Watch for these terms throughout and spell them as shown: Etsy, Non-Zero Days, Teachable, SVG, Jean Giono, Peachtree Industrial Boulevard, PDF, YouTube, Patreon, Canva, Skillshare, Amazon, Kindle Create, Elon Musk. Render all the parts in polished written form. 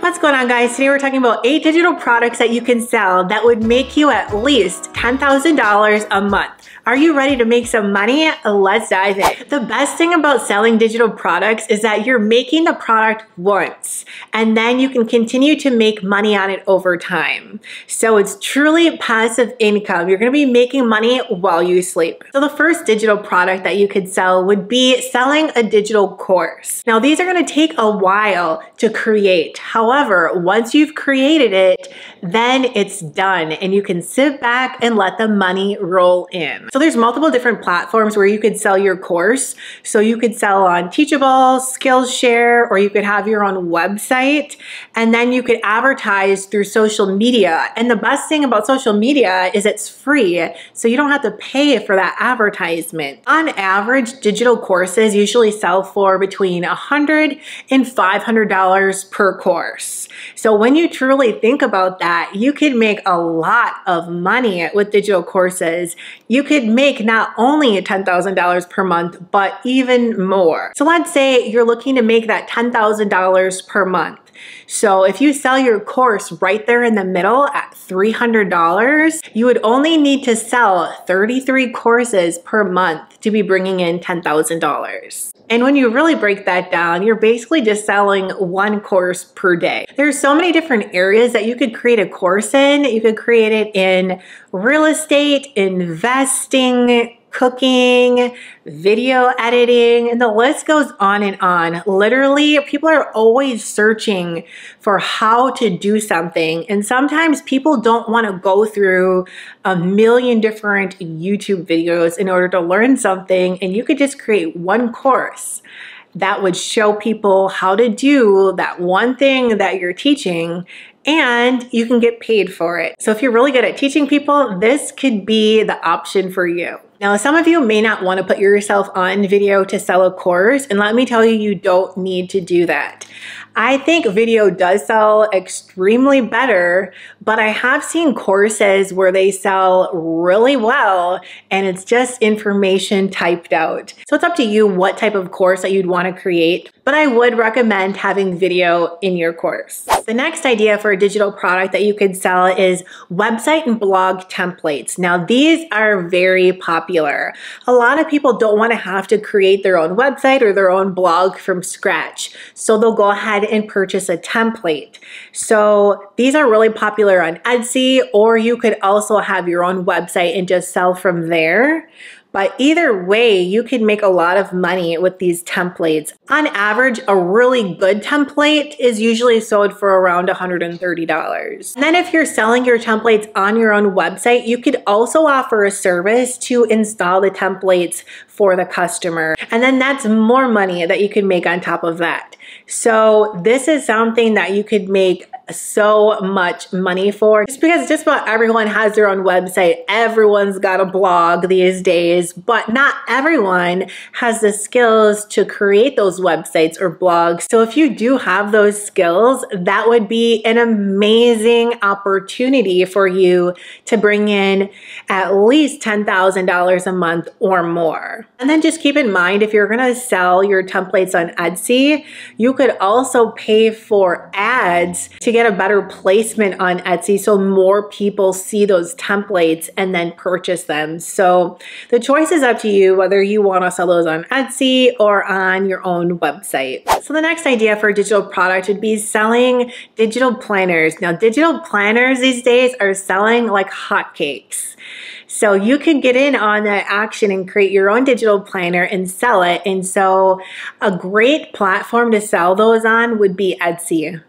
What's going on, guys? Today we're talking about 8 digital products that you can sell that would make you at least $10,000 a month. Are you ready to make some money? Let's dive in. The best thing about selling digital products is that you're making the product once, and then you can continue to make money on it over time. So it's truly passive income. You're going to be making money while you sleep. So the first digital product that you could sell would be selling a digital course. Now, these are going to take a while to create. However, once you've created it, then it's done and you can sit back and let the money roll in. So there's multiple different platforms where you could sell your course. So you could sell on Teachable, Skillshare, or you could have your own website, and then you could advertise through social media. And the best thing about social media is it's free, so you don't have to pay for that advertisement. On average, digital courses usually sell for between $100 and $500 per course. So when you truly think about that, you could make a lot of money with digital courses. You could make not only $10,000 per month, but even more. So let's say you're looking to make that $10,000 per month. So if you sell your course right there in the middle at $300, you would only need to sell 33 courses per month to be bringing in $10,000. And when you really break that down, you're basically just selling one course per day. There's so many different areas that you could create a course in. You could create it in real estate, investing, cooking, video editing, and the list goes on and on. Literally, people are always searching for how to do something, and sometimes people don't want to go through a million different YouTube videos in order to learn something, and you could just create one course that would show people how to do that one thing that you're teaching, and you can get paid for it. So if you're really good at teaching people, this could be the option for you. Now, some of you may not want to put yourself on video to sell a course, and let me tell you, you don't need to do that. I think video does sell extremely better, but I have seen courses where they sell really well and it's just information typed out. So it's up to you what type of course that you'd want to create, but I would recommend having video in your course. The next idea for a digital product that you could sell is website and blog templates. Now, these are very popular. A lot of people don't want to have to create their own website or their own blog from scratch, so they'll go ahead and purchase a template. So these are really popular on Etsy, or you could also have your own website and just sell from there. But either way, you can make a lot of money with these templates. On average, a really good template is usually sold for around $130. And then if you're selling your templates on your own website, you could also offer a service to install the templates for the customer. And then that's more money that you can make on top of that. So this is something that you could make so much money for, just because just about everyone has their own website. Everyone's got a blog these days, but not everyone has the skills to create those websites or blogs. So if you do have those skills, that would be an amazing opportunity for you to bring in at least $10,000 a month or more. And then just keep in mind, if you're gonna sell your templates on Etsy, you could also pay for ads to get a better placement on Etsy, so more people see those templates and then purchase them. So the choice is up to you whether you want to sell those on Etsy or on your own website. So the next idea for a digital product would be selling digital planners. Now, digital planners these days are selling like hotcakes. So you can get in on that action and create your own digital planner and sell it. And so a great platform to sell those on would be Etsy.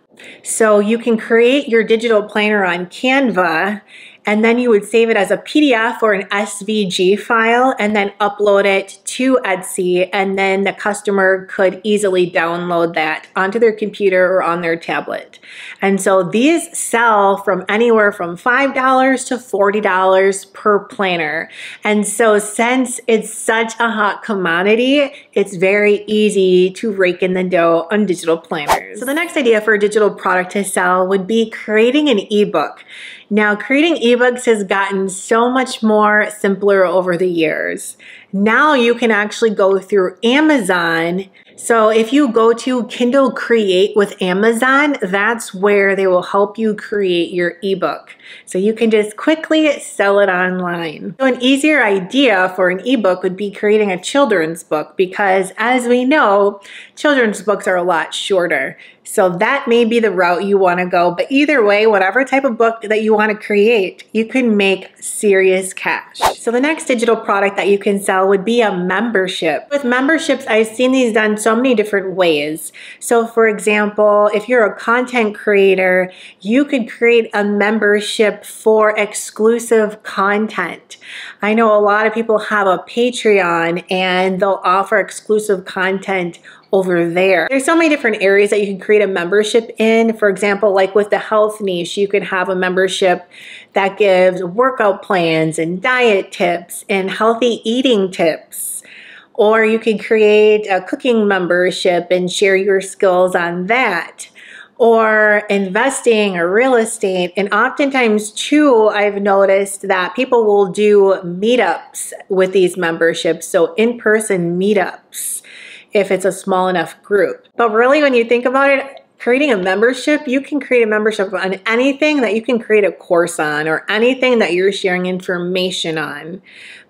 So you can create your digital planner on Canva, and then you would save it as a PDF or an SVG file and then upload it to Etsy, and then the customer could easily download that onto their computer or on their tablet. And so these sell from anywhere from $5 to $40 per planner. And so since it's such a hot commodity, it's very easy to rake in the dough on digital planners. So the next idea for a digital product to sell would be creating an ebook. Now, creating ebooks has gotten so much more simpler over the years. Now you can actually go through Amazon, So if you go to Kindle Create with Amazon, that's where they will help you create your ebook. So you can just quickly sell it online. So an easier idea for an ebook would be creating a children's book, because as we know, children's books are a lot shorter. So that may be the route you want to go. But either way, whatever type of book that you want to create, you can make serious cash. So the next digital product that you can sell would be a membership. With memberships, I've seen these done so many different ways. So for example, if you're a content creator, you could create a membership for exclusive content. I know a lot of people have a Patreon and they'll offer exclusive content over there. There's so many different areas that you can create a membership in. For example, like with the health niche, you could have a membership that gives workout plans and diet tips and healthy eating tips. Or you could create a cooking membership and share your skills on that. Or investing or real estate. And oftentimes too, I've noticed that people will do meetups with these memberships. So in-person meetups, if it's a small enough group. But really, when you think about it, creating a membership, you can create a membership on anything that you can create a course on or anything that you're sharing information on.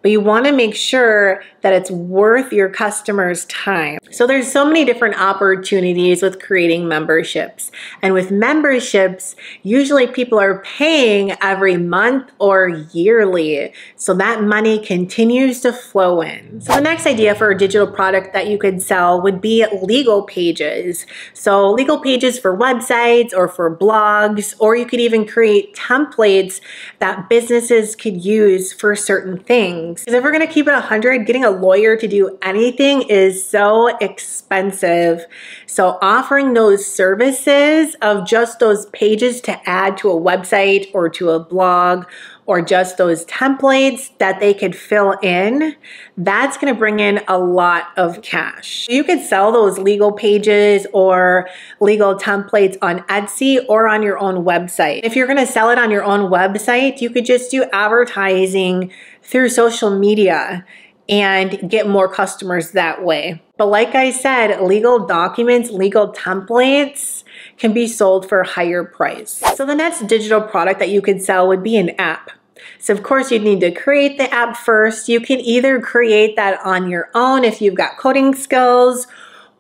But you want to make sure that it's worth your customers' time. So there's so many different opportunities with creating memberships. And with memberships, usually people are paying every month or yearly. So that money continues to flow in. So the next idea for a digital product that you could sell would be legal pages. So legal pages for websites or for blogs, or you could even create templates that businesses could use for certain things. Because if we're going to keep it 100, getting a lawyer to do anything is so expensive. So offering those services of just those pages to add to a website or to a blog, or just those templates that they could fill in, that's gonna bring in a lot of cash. You could sell those legal pages or legal templates on Etsy or on your own website. If you're gonna sell it on your own website, you could just do advertising through social media and get more customers that way. But like I said, legal documents, legal templates can be sold for a higher price. So the next digital product that you could sell would be an app. So of course you'd need to create the app first. You can either create that on your own if you've got coding skills,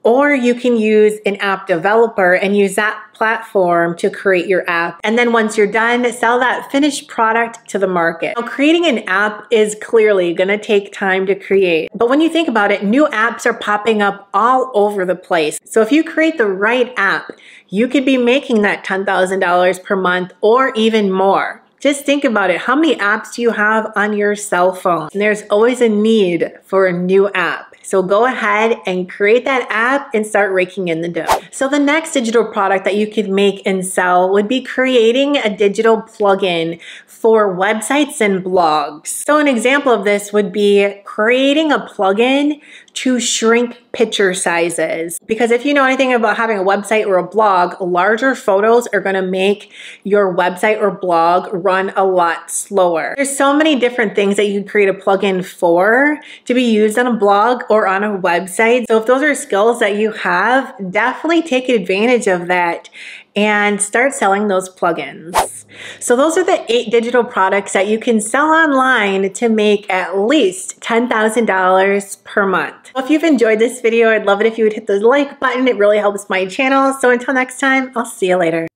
or you can use an app developer and use that platform to create your app. And then once you're done, sell that finished product to the market. Now, creating an app is clearly gonna take time to create. But when you think about it, new apps are popping up all over the place. So if you create the right app, you could be making that $10,000 per month or even more. Just think about it. How many apps do you have on your cell phone? And there's always a need for a new app. So go ahead and create that app and start raking in the dough. So the next digital product that you could make and sell would be creating a digital plugin for websites and blogs. So an example of this would be creating a plugin to shrink picture sizes. Because if you know anything about having a website or a blog, larger photos are gonna make your website or blog run a lot slower. There's so many different things that you can create a plugin for to be used on a blog or on a website. So if those are skills that you have, definitely take advantage of that and start selling those plugins. So those are the 8 digital products that you can sell online to make at least $10,000 per month. Well, if you've enjoyed this video, I'd love it if you would hit the like button. It really helps my channel. So until next time, I'll see you later.